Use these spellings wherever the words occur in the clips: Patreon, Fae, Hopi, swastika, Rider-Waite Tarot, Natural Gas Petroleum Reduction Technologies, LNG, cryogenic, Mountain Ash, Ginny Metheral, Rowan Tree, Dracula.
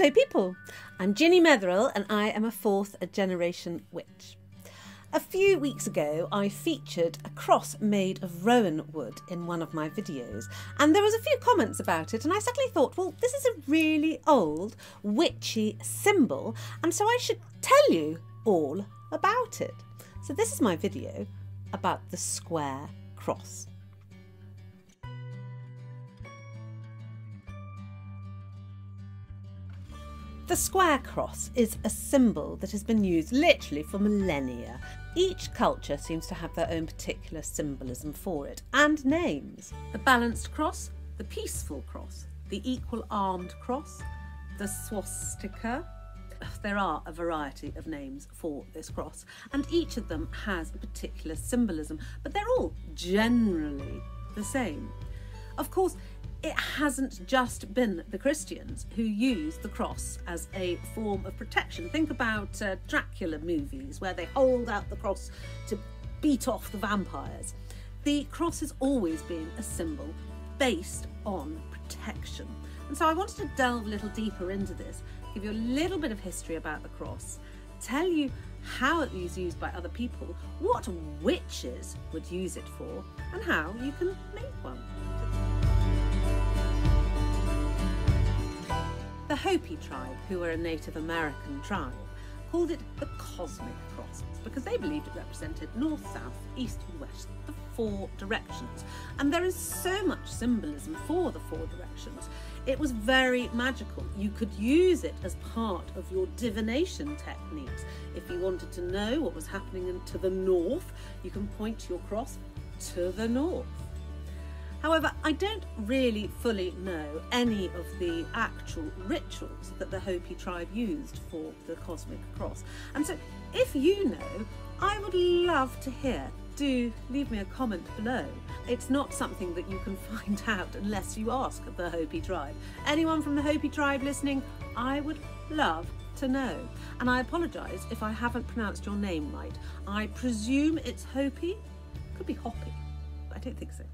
Hello people, I'm Ginny Metheral and I am a fourth generation witch. A few weeks ago I featured a cross made of rowan wood in one of my videos and there was a few comments about it and I suddenly thought, well, this is a really old witchy symbol and so I should tell you all about it. So this is my video about the square cross. The square cross is a symbol that has been used literally for millennia. Each culture seems to have their own particular symbolism for it and names. The balanced cross, the peaceful cross, the equal armed cross, the swastika. There are a variety of names for this cross and each of them has a particular symbolism, but they're all generally the same. Of course, it hasn't just been the Christians who used the cross as a form of protection. Think about Dracula movies where they hold out the cross to beat off the vampires. The cross has always been a symbol based on protection. And so I wanted to delve a little deeper into this, give you a little bit of history about the cross, tell you how it was used by other people, what witches would use it for, and how you can make one. The Hopi tribe, who were a Native American tribe, called it the Cosmic Cross because they believed it represented north, south, east and west, the four directions. And there is so much symbolism for the four directions. It was very magical. You could use it as part of your divination techniques. If you wanted to know what was happening to the north, you can point your cross to the north. However, I don't really fully know any of the actual rituals that the Hopi tribe used for the Cosmic Cross. And so if you know, I would love to hear. Do leave me a comment below. It's not something that you can find out unless you ask the Hopi tribe. Anyone from the Hopi tribe listening, I would love to know. And I apologise if I haven't pronounced your name right. I presume it's Hopi. Could be Hopi, but I don't think so.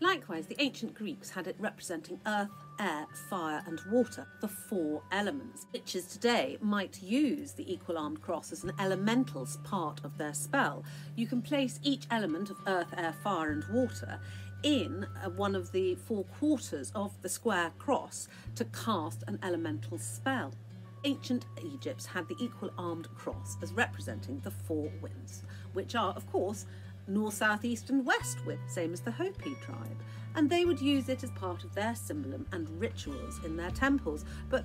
Likewise, the ancient Greeks had it representing earth, air, fire and water, the four elements. Witches today might use the equal armed cross as an elemental part of their spell. You can place each element of earth, air, fire and water in one of the four quarters of the square cross to cast an elemental spell. Ancient Egypt had the equal armed cross as representing the four winds, which are, of course, north, south, east and west with, same as the Hopi tribe, and they would use it as part of their symbolism and rituals in their temples, but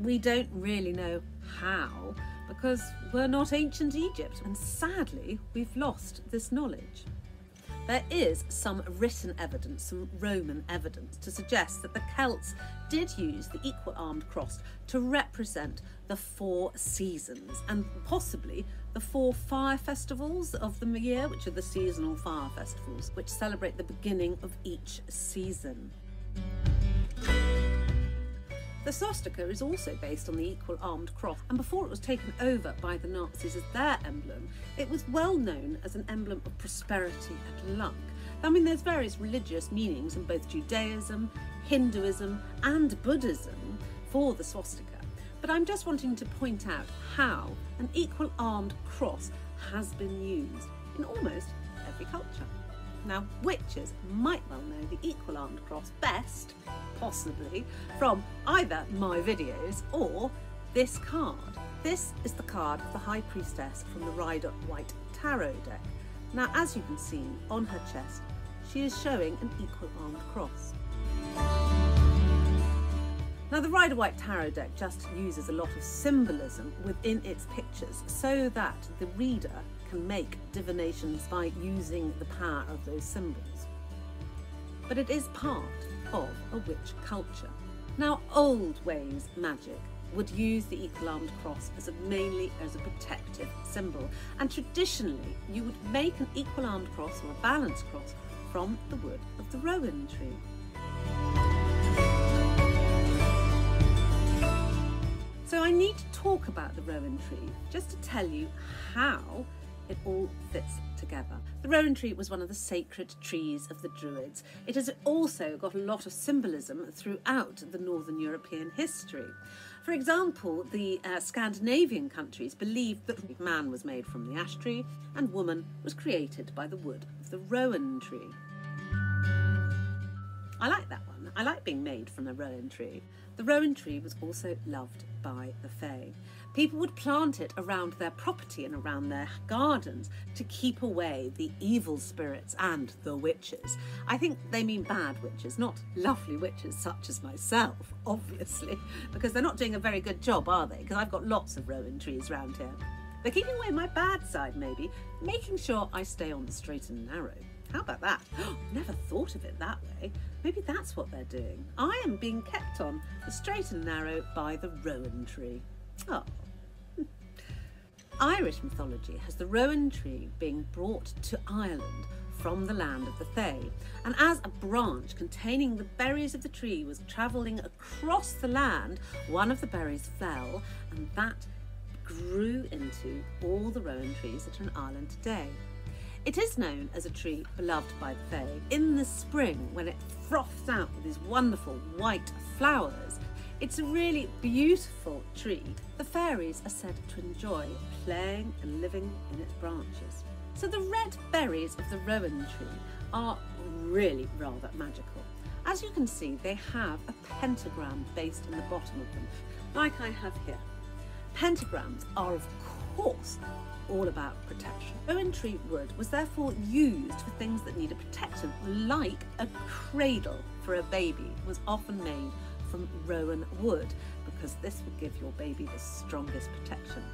we don't really know how because we're not ancient Egypt and sadly we've lost this knowledge. There is some written evidence, some Roman evidence, to suggest that the Celts did use the equal armed cross to represent the four seasons and possibly the four fire festivals of the year, which are the seasonal fire festivals, which celebrate the beginning of each season. The swastika is also based on the equal armed cross, and before it was taken over by the Nazis as their emblem, it was well known as an emblem of prosperity and luck. I mean, there's various religious meanings in both Judaism, Hinduism and Buddhism for the swastika, but I'm just wanting to point out how an equal armed cross has been used in almost every culture. Now, witches might well know the equal armed cross best, possibly, from either my videos or this card. This is the card of the High Priestess from the Rider-Waite Tarot deck. Now, as you can see, on her chest, she is showing an equal armed cross. Now, the Rider-Waite Tarot deck just uses a lot of symbolism within its pictures so that the reader can make divinations by using the power of those symbols. But it is part of a witch culture. Now, old ways magic would use the equal armed cross as mainly as a protective symbol, and traditionally you would make an equal armed cross or a balanced cross from the wood of the Rowan tree. So I need to talk about the Rowan tree just to tell you how it all fits together. together. The Rowan tree was one of the sacred trees of the Druids. It has also got a lot of symbolism throughout the Northern European history. For example, the Scandinavian countries believed that man was made from the ash tree and woman was created by the wood of the Rowan tree. I like that one. I like being made from the Rowan tree. The Rowan tree was also loved by the Fae. People would plant it around their property and around their gardens to keep away the evil spirits and the witches. I think they mean bad witches, not lovely witches such as myself, obviously, because they're not doing a very good job, are they? Because I've got lots of Rowan trees round here. They're keeping away my bad side, maybe, making sure I stay on the straight and narrow. How about that? Oh, never thought of it that way. Maybe that's what they're doing. I am being kept on the straight and narrow by the Rowan tree. Oh. Irish mythology has the Rowan tree being brought to Ireland from the land of the Fae, and as a branch containing the berries of the tree was travelling across the land, one of the berries fell, and that grew into all the Rowan trees that are in Ireland today. It is known as a tree beloved by the Fae. In the spring, when it froths out with these wonderful white flowers, it's a really beautiful tree. The fairies are said to enjoy playing and living in its branches. So the red berries of the Rowan tree are really rather magical. As you can see, they have a pentagram based in the bottom of them, like I have here. Pentagrams are, of course, all about protection. Rowan tree wood was therefore used for things that needed protection, like a cradle for a baby was often made from Rowan wood, because this would give your baby the strongest protection.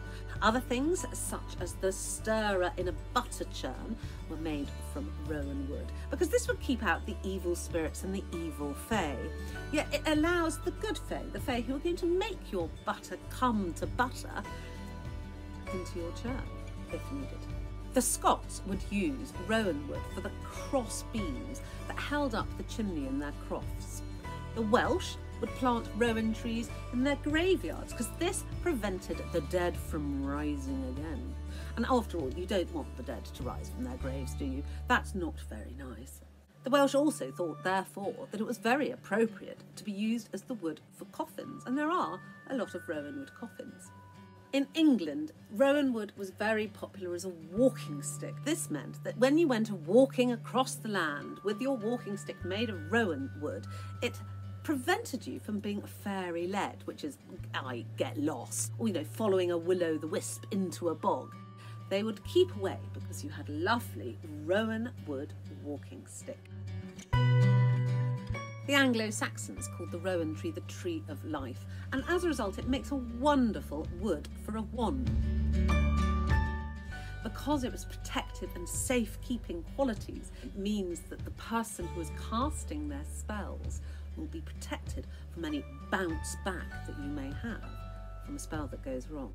Other things, such as the stirrer in a butter churn, were made from Rowan wood, because this would keep out the evil spirits and the evil Fae. Yet it allows the good Fae, the Fae who are going to make your butter come to butter, into your churn. If needed. The Scots would use Rowan wood for the cross beams that held up the chimney in their crofts. The Welsh would plant Rowan trees in their graveyards because this prevented the dead from rising again. And after all, you don't want the dead to rise from their graves, do you? That's not very nice. The Welsh also thought, therefore, that it was very appropriate to be used as the wood for coffins, and there are a lot of Rowan wood coffins. In England, Rowan wood was very popular as a walking stick. This meant that when you went walking across the land with your walking stick made of Rowan wood, it prevented you from being fairy-led, which is, I get lost, or, you know, following a will-o'-the-wisp into a bog. They would keep away because you had lovely Rowan wood walking stick. The Anglo-Saxons called the Rowan tree the tree of life, and as a result it makes a wonderful wood for a wand. Because it was protective and safekeeping qualities, it means that the person who is casting their spells will be protected from any bounce back that you may have from a spell that goes wrong.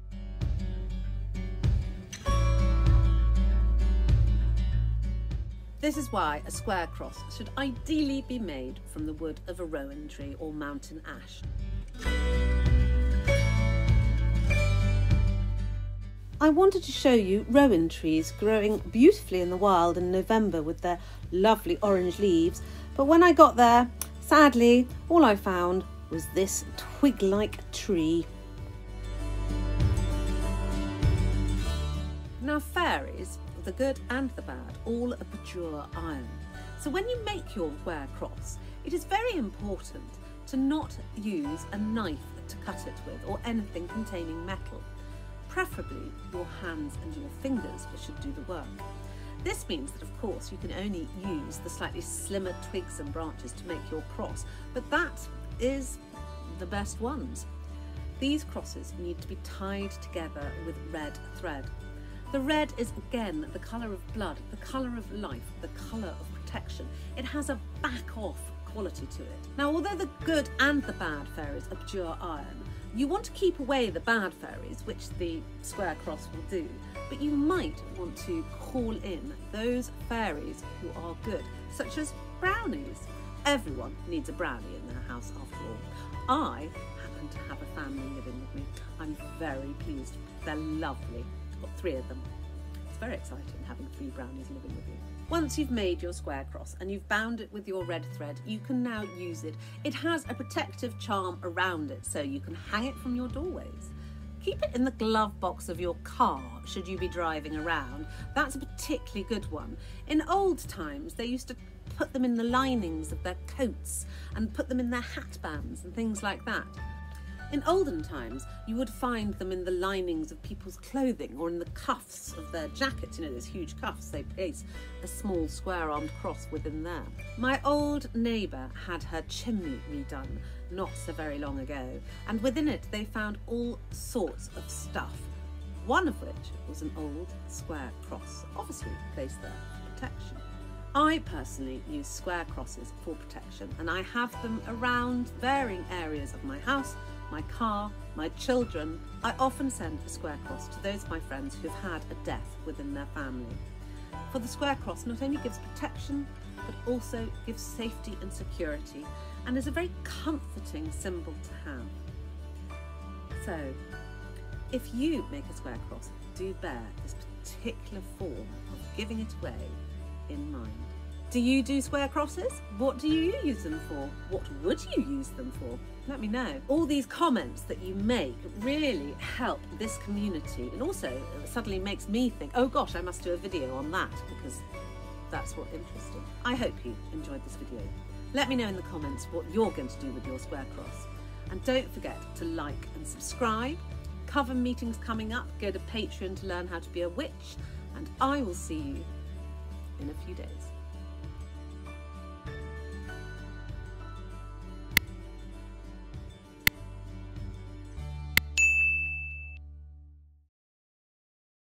This is why a square cross should ideally be made from the wood of a Rowan tree or Mountain Ash. I wanted to show you Rowan trees growing beautifully in the wild in November with their lovely orange leaves, but when I got there, sadly, all I found was this twig-like tree. Now fairies, the good and the bad, all abjure iron. So when you make your square cross, it is very important to not use a knife to cut it with or anything containing metal. Preferably your hands and your fingers should do the work. This means that, of course, you can only use the slightly slimmer twigs and branches to make your cross, but that is the best ones. These crosses need to be tied together with red thread. The red is again the colour of blood, the colour of life, the colour of protection. It has a back-off quality to it. Now, although the good and the bad fairies abjure iron, you want to keep away the bad fairies, which the square cross will do, but you might want to call in those fairies who are good, such as brownies. Everyone needs a brownie in their house, after all. I happen to have a family living with me. I'm very pleased. They're lovely. Got three of them. It's very exciting having free brownies living with you. Once you've made your square cross and you've bound it with your red thread, you can now use it. It has a protective charm around it, so you can hang it from your doorways. Keep it in the glove box of your car should you be driving around. That's a particularly good one. In old times, they used to put them in the linings of their coats and put them in their hat bands and things like that. In olden times, you would find them in the linings of people's clothing or in the cuffs of their jackets. You know, those huge cuffs, they place a small square-armed cross within there. My old neighbour had her chimney redone not so very long ago, and within it they found all sorts of stuff, one of which was an old square cross, obviously placed there for protection. I personally use square crosses for protection, and I have them around varying areas of my house, my car, my children. I often send a square cross to those of my friends who've had a death within their family. For the square cross not only gives protection, but also gives safety and security, and is a very comforting symbol to have. So, if you make a square cross, do bear this particular form of giving it away in mind. Do you do square crosses? What do you use them for? What would you use them for? Let me know. All these comments that you make really help this community, and also it suddenly makes me think, oh gosh, I must do a video on that, because that's what interesting. I hope you enjoyed this video. Let me know in the comments what you're going to do with your square cross. And don't forget to like and subscribe. Cover meetings coming up. Go to Patreon to learn how to be a witch, and I will see you in a few days.